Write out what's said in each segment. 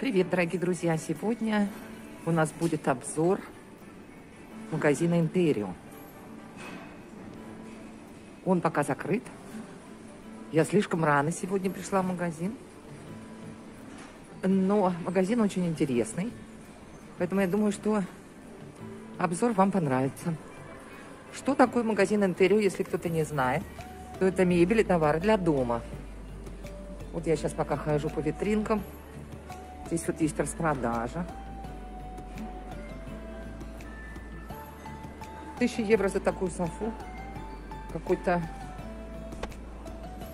Привет, дорогие друзья! Сегодня у нас будет обзор магазина Interio. Он пока закрыт. Я слишком рано сегодня пришла в магазин. Но магазин очень интересный. Поэтому я думаю, что обзор вам понравится. Что такое магазин Interio, если кто-то не знает? То это мебель и товары для дома. Вот я сейчас пока хожу по витринкам. Здесь вот есть распродажа. 1000 евро за такую софу. Какой-то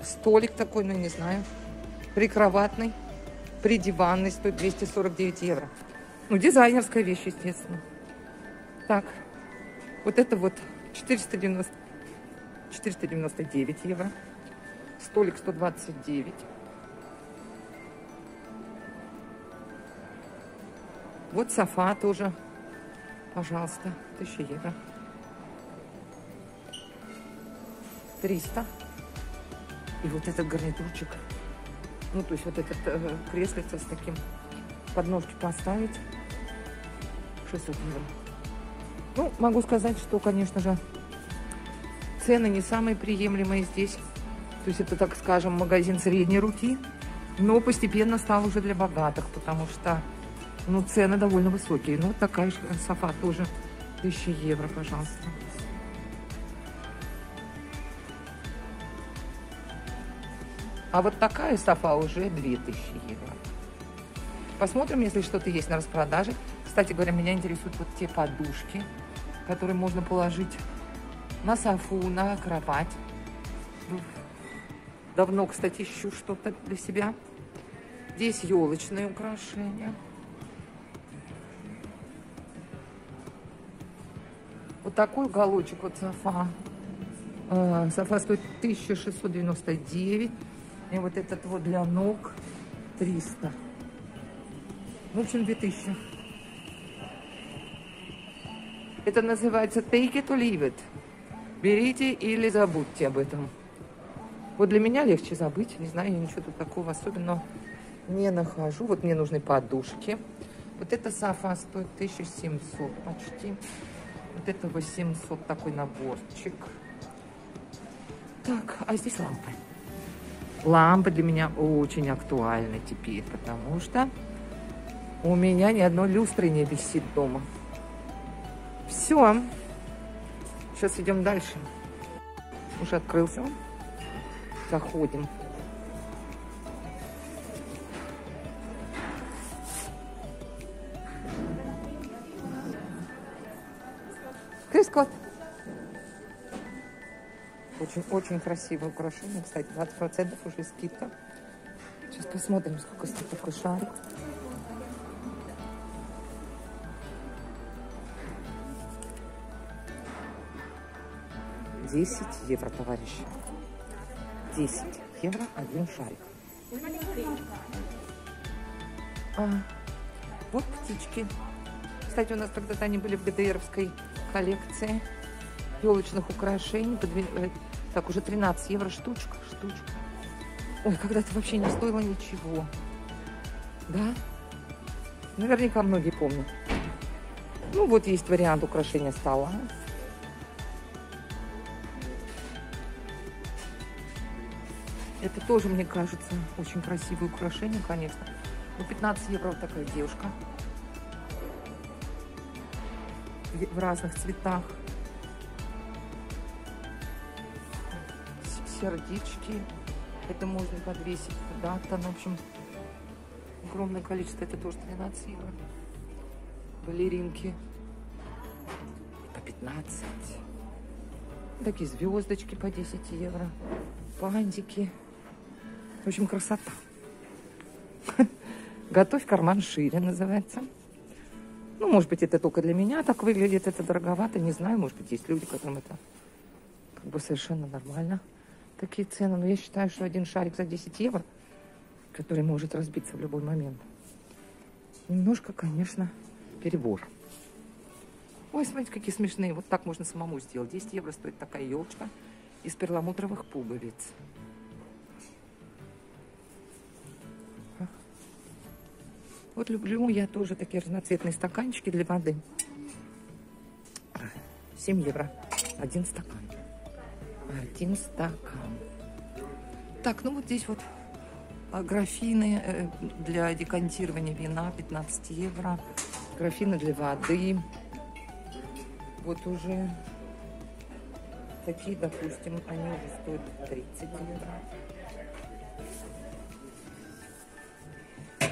столик такой, ну не знаю. Прикроватный, придиванный, стоит 249 евро. Ну, дизайнерская вещь, естественно. Так, вот это вот 499 евро. Столик 129. Вот софа тоже, пожалуйста, 1000 евро. 300. И вот этот гарнитурчик. Ну, то есть вот этот креслица с таким подножки поставить. 600 евро. Ну, могу сказать, что, конечно же, цены не самые приемлемые здесь. То есть это, так скажем, магазин средней руки. Но постепенно стал уже для богатых, потому что... Ну, цены довольно высокие. Ну, вот такая же софа тоже 1000 евро, пожалуйста. А вот такая софа уже 2000 евро. Посмотрим, если что-то есть на распродаже. Кстати говоря, меня интересуют вот те подушки, которые можно положить на софу, на кровать. Давно, кстати, ищу что-то для себя. Здесь елочные украшения. Вот такой уголочек, вот софа. Софа стоит 1699. И вот этот вот для ног 300. В общем, 2000. Это называется take it or leave it. Берите или забудьте об этом. Вот для меня легче забыть. Не знаю, я ничего тут такого особенного не нахожу. Вот мне нужны подушки. Вот эта софа стоит 1700 почти. Вот это 800, такой наборчик. Так, а здесь лампы. Лампы для меня очень актуальны теперь, потому что у меня ни одной люстры не висит дома. Все. Сейчас идем дальше. Уже открылся он. Заходим. Крис-кот. Очень-очень красивое украшение. Кстати, 20% уже скидка. Сейчас посмотрим, сколько стоит такой шарик. €10, товарищи. 10 евро один шарик. Вот птички. Кстати, у нас когда-то они были в ГДРовской коллекции елочных украшений. Так, уже 13 евро штучка. Ой, когда-то вообще не стоило ничего. Да? Наверняка многие помнят. Ну, вот есть вариант украшения стола. Это тоже, мне кажется, очень красивое украшение, конечно. Ну, 15 евро вот такая девушка. В разных цветах. Сердечки. Это можно подвесить куда-то. Ну, в общем, огромное количество. Это тоже 13 евро. Балеринки. По 15. Такие звездочки по 10 евро. Бантики. В общем, красота. Готовь карман шире, называется. Ну, может быть, это только для меня так выглядит, это дороговато, не знаю, может быть, есть люди, которым это как бы совершенно нормально, такие цены. Но я считаю, что один шарик за 10 евро, который может разбиться в любой момент, немножко, конечно, перебор. Ой, смотрите, какие смешные, вот так можно самому сделать. 10 евро стоит такая елочка из перламутровых пуговиц. Вот люблю я тоже такие разноцветные стаканчики для воды. 7 евро. Один стакан. Один стакан. Так, ну вот здесь вот графины для декантирования вина 15 евро. Графины для воды. Вот уже такие, допустим, они уже стоят 30 евро.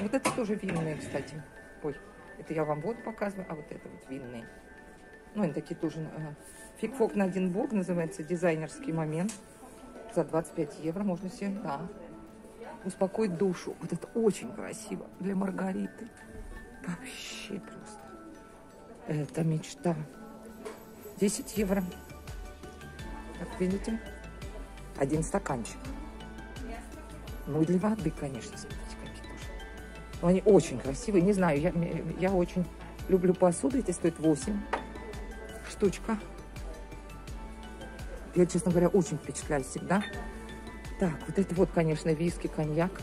Вот это тоже винные, кстати. Ой, это я вам воду показываю, а вот это вот винные. Ну, они такие тоже. Фигфок на один бок называется, дизайнерский момент. За 25 евро можно себе, да, успокоить душу. Вот это очень красиво для Маргариты. Вообще просто. Это мечта. 10 евро. Как видите, один стаканчик. Ну, и для воды, конечно, смотрите. Они очень красивые. Не знаю, я очень люблю посуду. Эти стоят 8 штучка. Я, честно говоря, очень впечатляюсь всегда. Так, вот это вот, конечно, виски, коньяк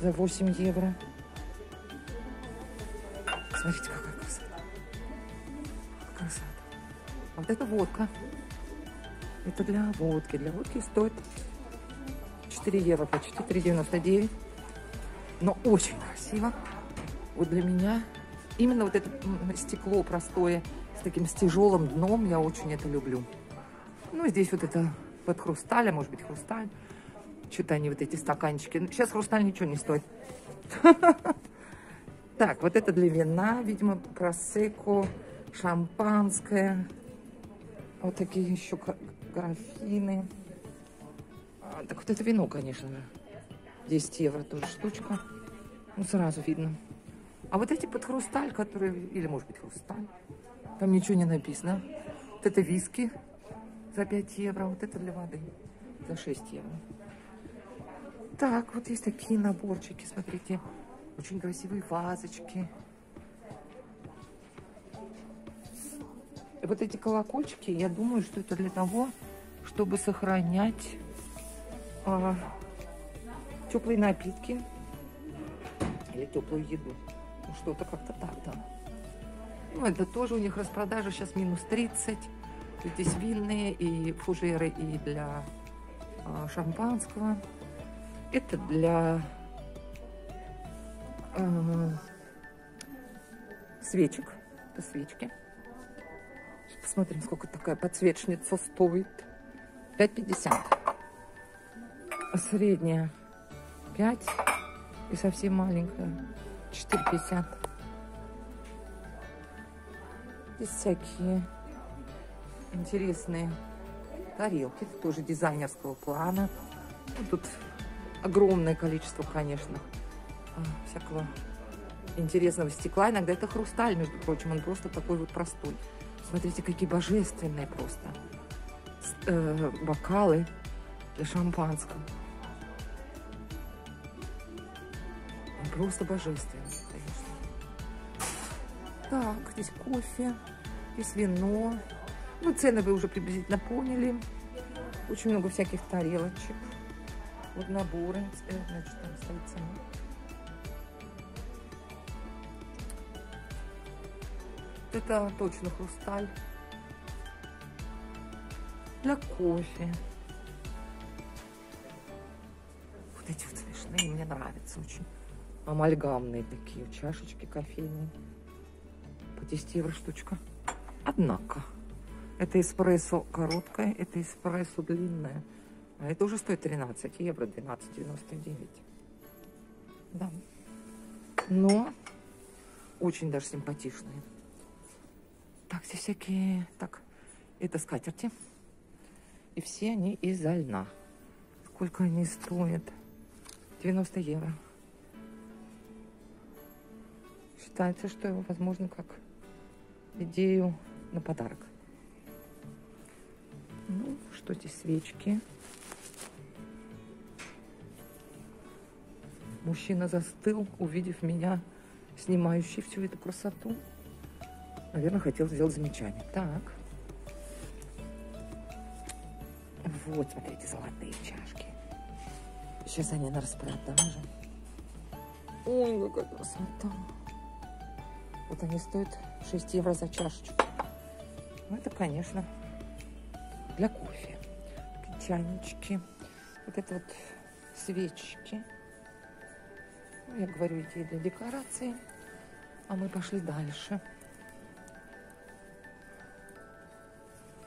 за 8 евро. Смотрите, какая красота. Красота. Вот это водка. Это для водки. Для водки стоит 4 евро, почти 3,99. Но очень красиво. Вот для меня именно вот это стекло простое с таким с тяжелым дном, я очень это люблю. Ну, здесь вот это под хрусталь, а может быть хрусталь. Что-то они вот эти стаканчики. Сейчас хрусталь ничего не стоит. Так, вот это для вина, видимо, просекко, шампанское. Вот такие еще графины. Так вот это вино, конечно же. 10 евро тоже штучка. Ну, сразу видно. А вот эти под хрусталь, которые... Или, может быть, хрусталь. Там ничего не написано. Вот это виски за 5 евро. Вот это для воды за 6 евро. Так, вот есть такие наборчики, смотрите. Очень красивые вазочки. И вот эти колокольчики, я думаю, что это для того, чтобы сохранять... теплые напитки или теплую еду. Ну, что-то как-то так, да. Ну, это тоже у них распродажа сейчас минус 30. Здесь винные и фужеры, и для шампанского. Это для свечек. Это свечки. Сейчас посмотрим, сколько такая подсвечница стоит. 5,50. Средняя. 5 и совсем маленькая 4,50. Здесь всякие интересные тарелки, это тоже дизайнерского плана. Ну, тут огромное количество, конечно, всякого интересного стекла. Иногда это хрусталь, между прочим, он просто такой вот простой. Смотрите, какие божественные просто бокалы для шампанского. Просто божественно, конечно. Так, здесь кофе, здесь вино. Ну, цены вы уже приблизительно поняли. Очень много всяких тарелочек. Вот наборы. Значит, там стоит цена. Это точно хрусталь. Для кофе. Вот эти вот смешные, мне нравятся очень. Амальгамные такие чашечки кофейные. По 10 евро штучка. Однако, это эспрессо короткое, это эспрессо длинное. А это уже стоит 13 евро, 12,99. Да. Но очень даже симпатичные. Так, здесь всякие... Так, это скатерти. И все они из льна. Сколько они стоят? 90 евро. Считается, что его, возможно, как идею на подарок. Ну, что здесь? Свечки. Мужчина застыл, увидев меня, снимающий всю эту красоту. Наверное, хотел сделать замечание. Так. Вот, смотрите, золотые чашки. Сейчас они на распродаже. Ой, какая красота. Вот они стоят 6 евро за чашечку. Ну, это, конечно, для кофе. Чайнички. Вот это вот свечки. Ну, я говорю, идеи для декорации. А мы пошли дальше.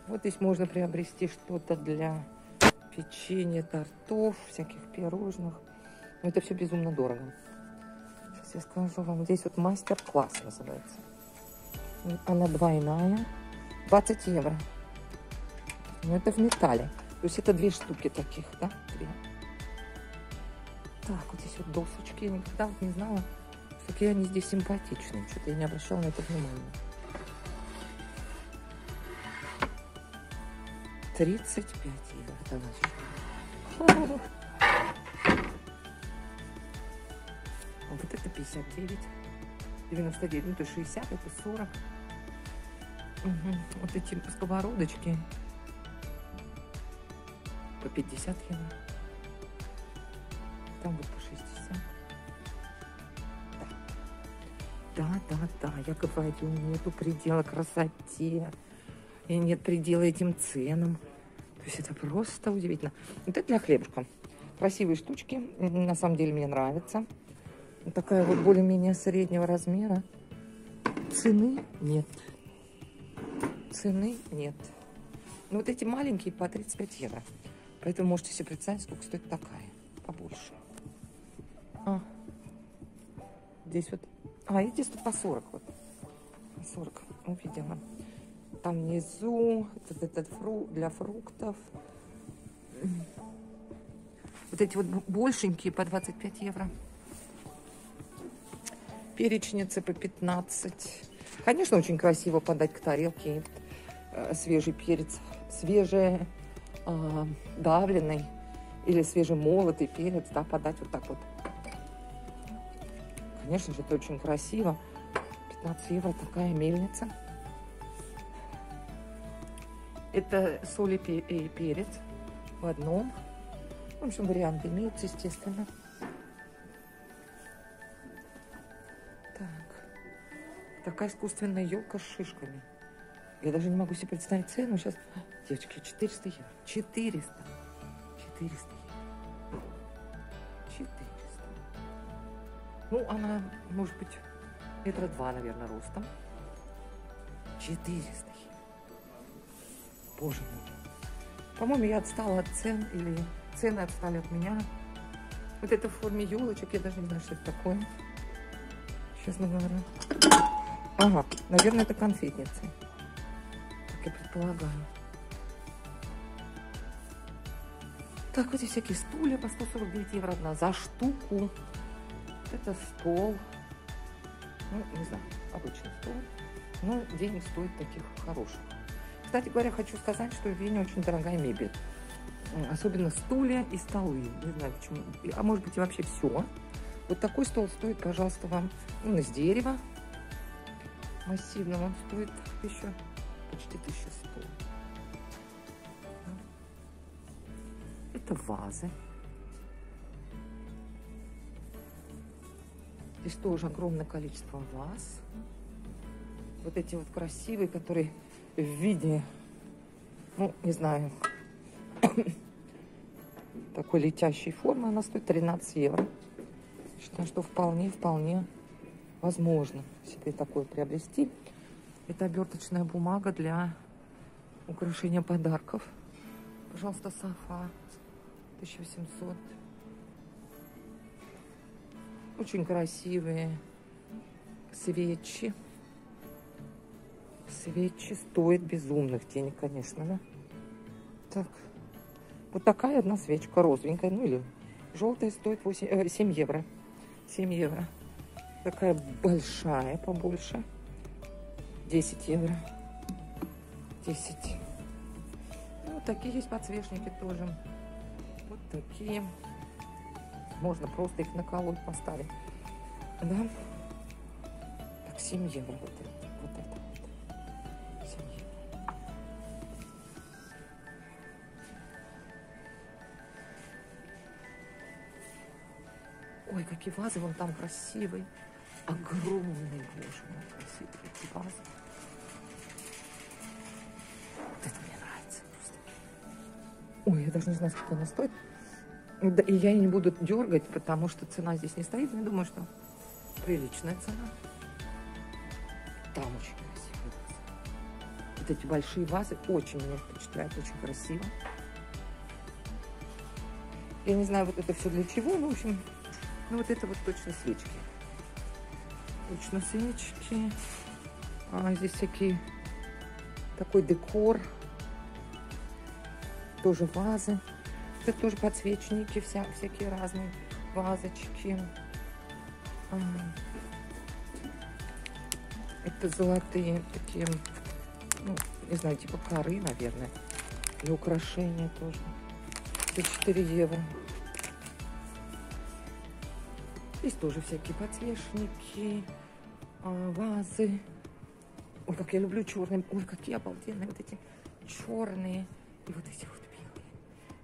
Вот здесь можно приобрести что-то для печенья, тортов, всяких пирожных. Но это все безумно дорого. Сейчас я скажу вам. Здесь вот мастер-класс называется. Она двойная. 20 евро. Но это в металле. То есть это две штуки таких, да? Две. Так, вот здесь вот досочки. Я никогда вот не знала, какие они здесь симпатичные. Что-то я не обращала на это внимания. 35 евро, товарищи. Вот это 59, 99, ну то 60, это 40. Угу. Вот эти сковородочки по 50 евро. Там вот по 60. Да, я говорю, нету предела красоте. И нет предела этим ценам. То есть это просто удивительно. Вот это для хлебушка. Красивые штучки. На самом деле мне нравится. Вот такая вот более-менее среднего размера. Цены нет. Цены нет. Но вот эти маленькие по 35 евро. Поэтому можете себе представить, сколько стоит такая. Побольше. А. Здесь вот. А, и здесь тут по 40. Вот. По 40. Увидела. Там внизу, для фруктов. Вот эти вот большенькие по 25 евро. Перечницы по 15. Конечно, очень красиво подать к тарелке свежий перец. Свежедавленный или свежемолотый перец, да, подать вот так вот. Конечно же, это очень красиво. 15 евро такая мельница. Это соль и перец в одном. В общем, варианты имеются, естественно. Так. Такая искусственная елка с шишками. Я даже не могу себе представить цену. Сейчас, девочки, 400 евро. 400. 400 евро. 400. Ну, она, может быть, метра два, наверное, ростом. 400 евро. Боже мой. По-моему, я отстала от цен, или цены отстали от меня. Вот это в форме елочек, я даже не знаю, что это такое. Честно говоря. Ага, наверное, это конфетницы. Как я предполагаю. Так, вот и всякие стулья по 149 евро одна за штуку. Это стол. Ну, не знаю, обычный стол. Но денег стоит таких хороших. Кстати говоря, хочу сказать, что в Вене очень дорогая мебель. Особенно стулья и столы. Не знаю почему. А может быть и вообще все. Вот такой стол стоит, пожалуйста, вам. Он из дерева. Массивного. Он стоит еще почти 1100. Это вазы. Здесь тоже огромное количество ваз. Вот эти вот красивые, которые... в виде, ну, не знаю, такой летящей формы, она стоит 13 евро. Считаю, что вполне возможно себе такое приобрести. Это оберточная бумага для украшения подарков. Пожалуйста, софа 1800. Очень красивые свечи. Свечи стоят безумных денег, конечно, да? Так, вот такая одна свечка розовенькая, ну или желтая, стоит 7 евро. 7 евро. Такая большая, побольше. 10 евро. 10. Ну, вот такие есть подсвечники тоже. Вот такие. Можно просто их на колонн поставить. Да? Так, 7 евро вот это. Ой, какие вазы вон там красивые. Огромные, боже мой, красивые какие вазы. Вот это мне нравится просто. Ой, я даже не знаю, сколько она стоит. Да, и я не буду дергать, потому что цена здесь не стоит. Но я думаю, что приличная цена. Там очень красивые вазы. Вот эти большие вазы очень меня впечатляют, очень красиво. Я не знаю, вот это все для чего, но, в общем, ну вот это вот точно свечки. Точно свечки. А здесь всякие, такой декор. Тоже вазы. Это тоже подсвечники, всякие разные вазочки. Это золотые такие, ну, не знаю, типа коры, наверное. И украшения тоже. 4 евро. Здесь тоже всякие подсвечники, вазы. Ой, как я люблю черные. Ой, какие обалденные вот эти черные. И вот эти вот белые.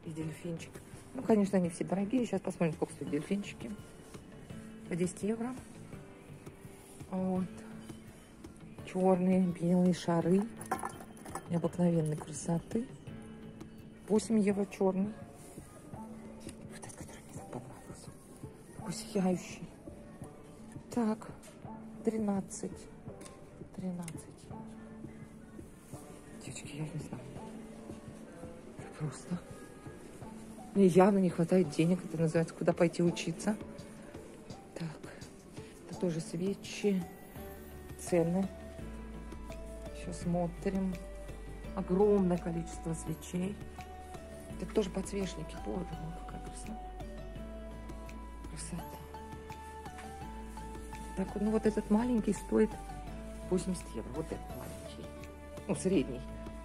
И дельфинчик. Ну, конечно, они все дорогие. Сейчас посмотрим, сколько стоят дельфинчики. По 10 евро. Вот. Черные, белые шары. Необыкновенной красоты. 8 евро черный. Сияющий. Так, 13. 13. Девочки, я не знаю. Просто. Мне явно не хватает денег. Это называется, куда пойти учиться. Так. Это тоже свечи. Цены. Сейчас смотрим. Огромное количество свечей. Это тоже подсвечники. Боже мой, какая красота. Красота. Так вот, ну вот этот маленький стоит 80 евро. Вот этот маленький. Ну, средний.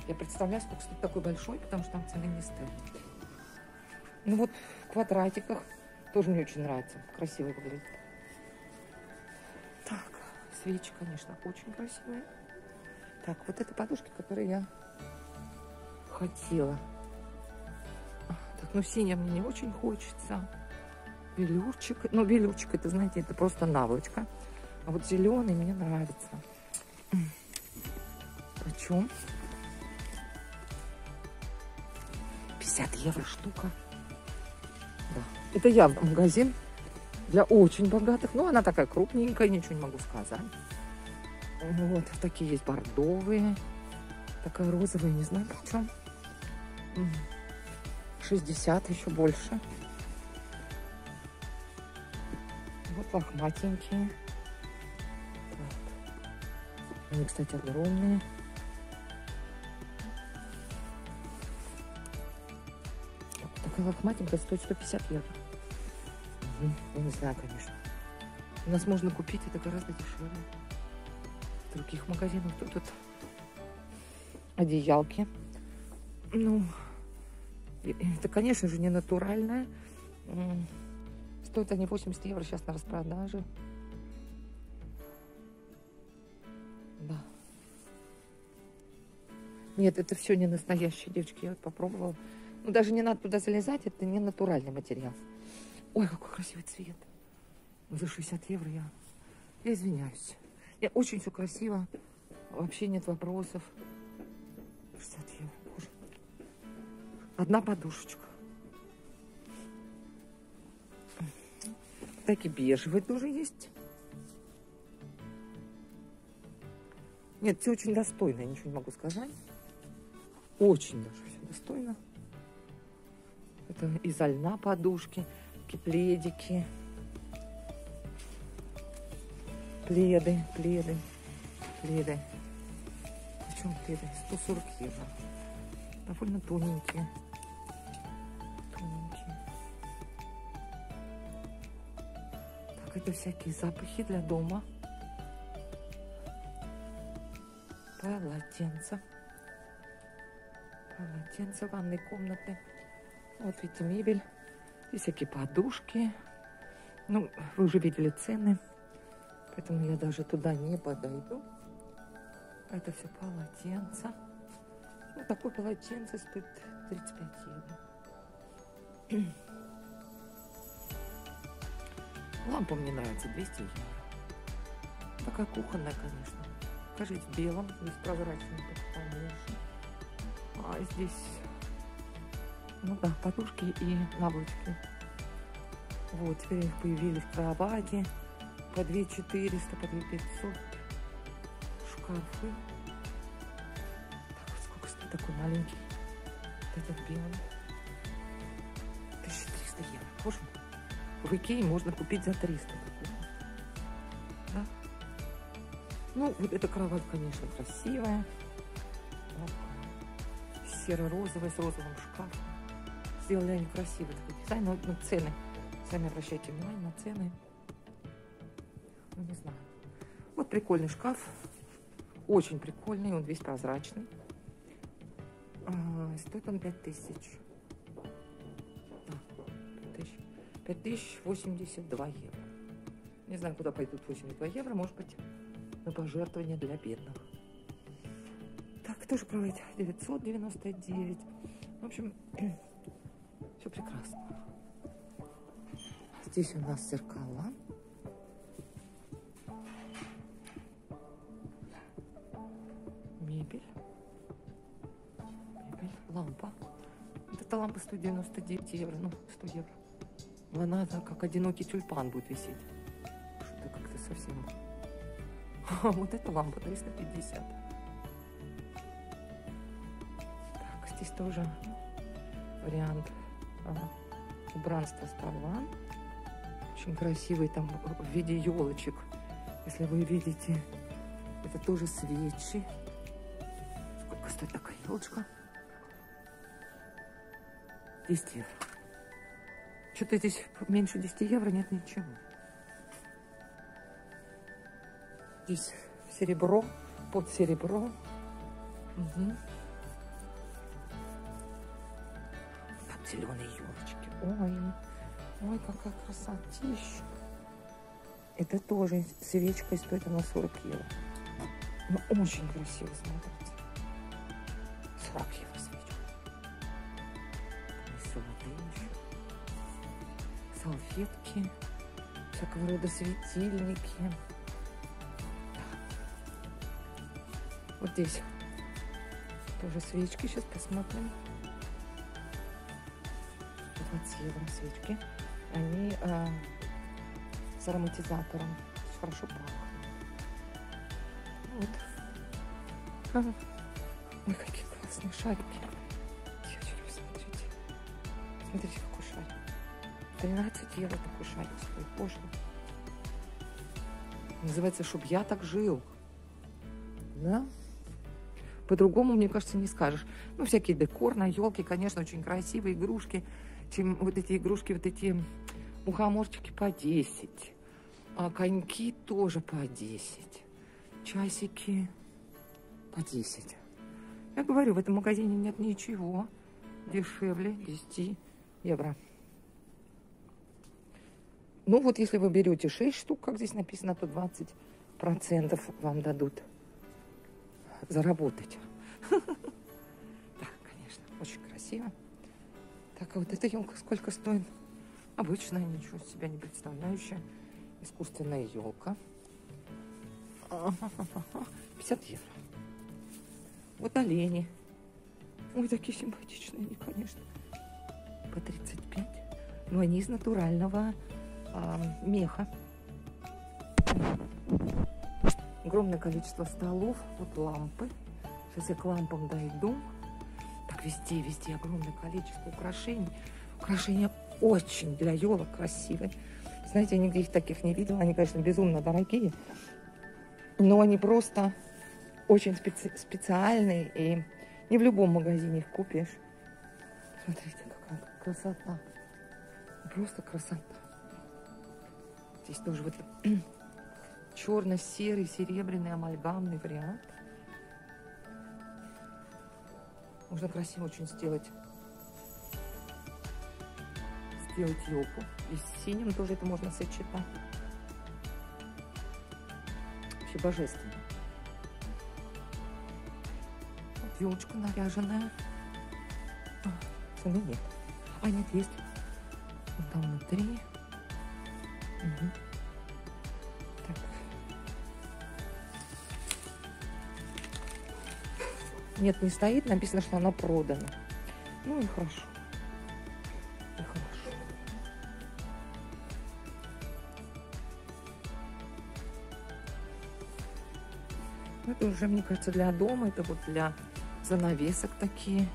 Я представляю, сколько стоит такой большой, потому что там цены не стоят. Ну вот в квадратиках тоже мне очень нравится. Красиво выглядит. Так, свечи, конечно, очень красивые. Так, вот это подушки, которые я хотела. Так, ну синяя мне не очень хочется. Велюрчик. Ну, велюрчик, это, знаете, это просто наволочка. А вот зеленый мне нравится. Почем? 50 евро штука. Да. Это явно магазин для очень богатых. Ну, она такая крупненькая, ничего не могу сказать. Вот, такие есть бордовые. Такая розовая, не знаю почем. 60, еще больше. Вот лохматенькие. Так. Они, кстати, огромные. Такая лохматенькая стоит 150 евро. Угу. Я не знаю, конечно. У нас можно купить это гораздо дешевле. В других магазинах. Тут одеялки. Ну, это, конечно же, не натуральное. Стоят они 80 евро сейчас на распродаже. Да. Нет, это все не настоящее, девочки. Я вот попробовала. Ну, даже не надо туда залезать. Это не натуральный материал. Ой, какой красивый цвет. За 60 евро я извиняюсь. Я очень все красиво. Вообще нет вопросов. 60 евро. Боже. Одна подушечка. Такие бежевые тоже есть. Нет, все очень достойно, я ничего не могу сказать. Очень даже все достойно. Это из льна подушки, такие пледики. Пледы. Причем пледы? 140 евро. Довольно тоненькие. Это всякие запахи для дома. Полотенца ванной комнаты. Вот видите, мебель. И всякие подушки. Ну, вы уже видели цены. Поэтому я даже туда не подойду. Это все полотенца. Вот такое полотенце стоит 35 евро. Лампа мне нравится, 200 евро. Такая кухонная, конечно. Кажись, в белом, здесь прозрачный, конечно. А здесь, ну да, подушки и наволочки. Вот, теперь у них появились кровати по 2400, по 2500. Шкафы. Так, сколько стоит такой маленький? Вот этот белый. 1300 евро. Боже мой. В Икее можно купить за 300. Да? Ну, вот эта кровать, конечно, красивая. Серо-розовая, с розовым шкафом. Сделали они красивый такой дизайн, но цены. Сами обращайте внимание на цены. Ну, не знаю. Вот прикольный шкаф. Очень прикольный. Он весь прозрачный. А, стоит он 5000. Да, 5082 евро. Не знаю, куда пойдут 82 евро. Может быть, на пожертвование для бедных. Так, тоже кровать 999. В общем, все прекрасно. Здесь у нас зеркала. Мебель. Мебель. Лампа. Вот эта лампа 199 евро. Ну, 100 евро. Но она как одинокий тюльпан будет висеть. Что-то как-то совсем... А вот эта лампа 350. Так, здесь тоже вариант убранства стола. Очень красивый там в виде елочек, если вы видите, это тоже свечи. Сколько стоит такая елочка? 10 евро. Что-то здесь меньше 10 евро нет ничего. Здесь серебро, под серебро. Угу. Там зеленые елочки. Ой. Ой, какая красотища. Это тоже свечка, и стоит она 40 евро. Но очень красиво, смотрите. 40 евро свечка. И соловей. Салфетки. Всякого рода светильники. Вот здесь тоже свечки. Сейчас посмотрим. 20 евро свечки. Они с ароматизатором. Хорошо пахнут. Вот. Ой, какие классные шарики. Девочки, посмотрите. Смотрите, какой шарик. 13 евро такой шарик стоит. Боже. Называется «Чтоб я так жил». Да? По-другому, мне кажется, не скажешь. Ну, всякий декор на елке, конечно, очень красивые игрушки. Чем вот эти игрушки, вот эти мухоморчики по 10. А коньки тоже по 10. Часики по 10. Я говорю, в этом магазине нет ничего дешевле 10 евро. Ну, вот если вы берете 6 штук, как здесь написано, то 20% вам дадут заработать. Да, конечно, очень красиво. Так, а вот эта елка сколько стоит? Обычная, ничего себя не представляющая. Искусственная елка. 50 евро. Вот олени. Ой, такие симпатичные они, конечно. По 35. Но они из натурального меха. Огромное количество столов. Вот лампы. Сейчас я к лампам дойду. Так, везде огромное количество украшений. Украшения очень для елок красивые. Знаете, я нигде их таких не видела. Они, конечно, безумно дорогие. Но они просто очень специальные. И не в любом магазине их купишь. Смотрите, какая красота. Просто красота. Здесь тоже вот черно-серый, серебряный, амальгамный вариант. Можно красиво очень сделать. Сделать елку. И с синим тоже это можно сочетать. Вообще божественно. Вот елочка наряженная. А, цены нет. А, нет, есть. Вот там внутри. Угу. Так. Нет, не стоит. Написано, что она продана. Ну и хорошо. И хорошо. Это уже, мне кажется, для дома. Это вот для занавесок такие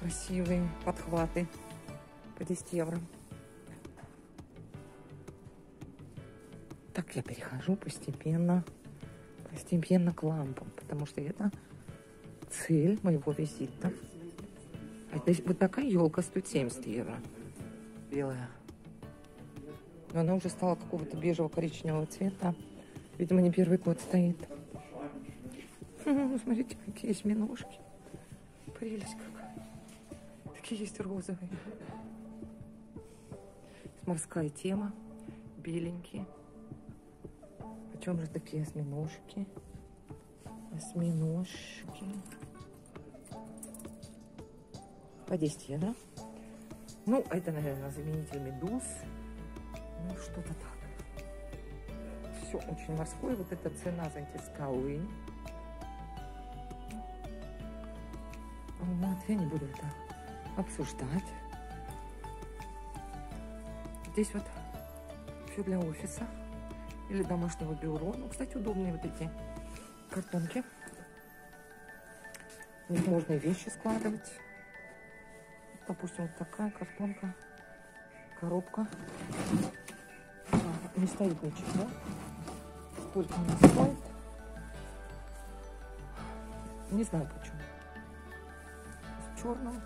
красивые подхваты по 10 евро. Так я перехожу постепенно к лампам, потому что это цель моего визита. А здесь вот такая елка, 170 евро, белая. Но она уже стала какого-то бежево-коричневого цвета. Видимо, не первый год стоит. Смотрите, какие есть минушки. Прелесть какая. Такие есть розовые. Морская тема. Беленькие. Почем же такие осьминожки? Осьминожки. По 10 евро. Ну, это, наверное, заменитель медуз. Ну, что-то так. Все очень морское. Вот эта цена за эти скалы. Вот, я не буду это обсуждать. Здесь вот все для офиса или домашнего бюро. Ну, кстати, удобные вот эти картонки. В них можно и вещи складывать. Допустим, вот такая картонка, коробка. Не стоит ничего. Сколько она стоит? Не знаю почему. В черном.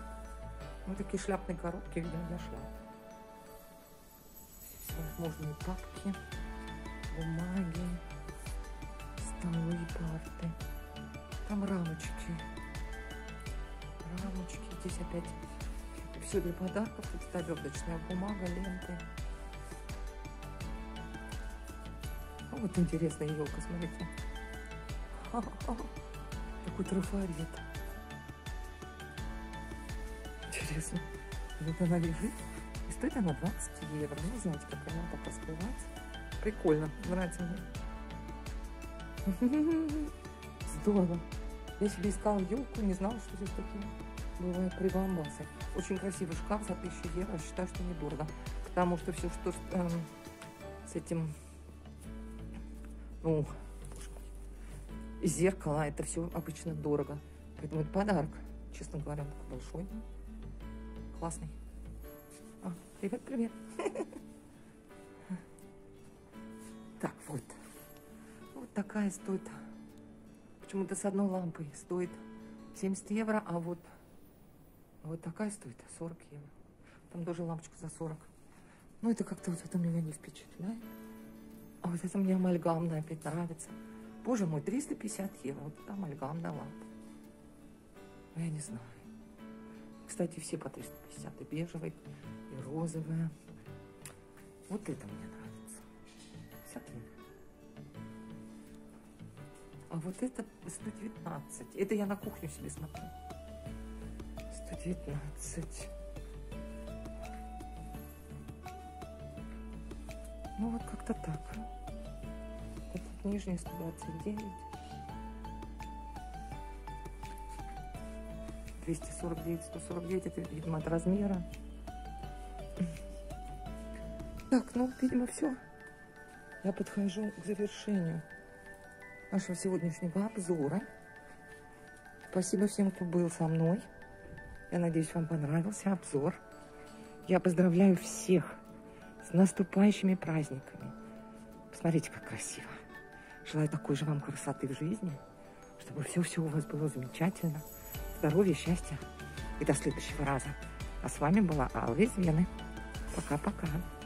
Ну, такие шляпные коробки, видимо, для шляп. Можно и папки, бумаги, столы, парты. Там рамочки. Рамочки. Здесь опять все для подарков. Тут оберточная бумага, ленты. А вот интересная елка, смотрите. Такой трафарет. Интересно. Вот она лежит. Стоит она 20 евро. Ну, знаете, как она так раскрывается. Прикольно. Нравится мне. Здорово. Я себе искала елку, не знала, что здесь такие бывают прибамбасы. Очень красивый шкаф за 1000 евро. Считаю, что недорого. Потому что все, что с этим... Ну, зеркало, это все обычно дорого. Поэтому это подарок. Честно говоря, он такой большой. Классный. А, привет, привет. Так, вот. Вот такая стоит. Почему-то с одной лампой стоит 70 евро, а вот такая стоит 40 евро. Там тоже лампочка за 40. Ну, это как-то вот это меня не впечатляет. А вот это мне амальгамная опять нравится. Боже мой, 350 евро. Вот это амальгамная лампа. Я не знаю. Кстати, все по 350, и бежевый, и розовая. Вот это мне нравится. 50 евро. А вот это 119. Это я на кухню себе смотрю. 119. Ну вот как-то так. Этот нижний 129. 249, 149, это, видимо, от размера. Так, ну, видимо, все. Я подхожу к завершению нашего сегодняшнего обзора. Спасибо всем, кто был со мной. Я надеюсь, вам понравился обзор. Я поздравляю всех с наступающими праздниками. Посмотрите, как красиво. Желаю такой же вам красоты в жизни, чтобы все-все у вас было замечательно. Здоровья, счастья и до следующего раза. А с вами была Алла из Вены. Пока-пока.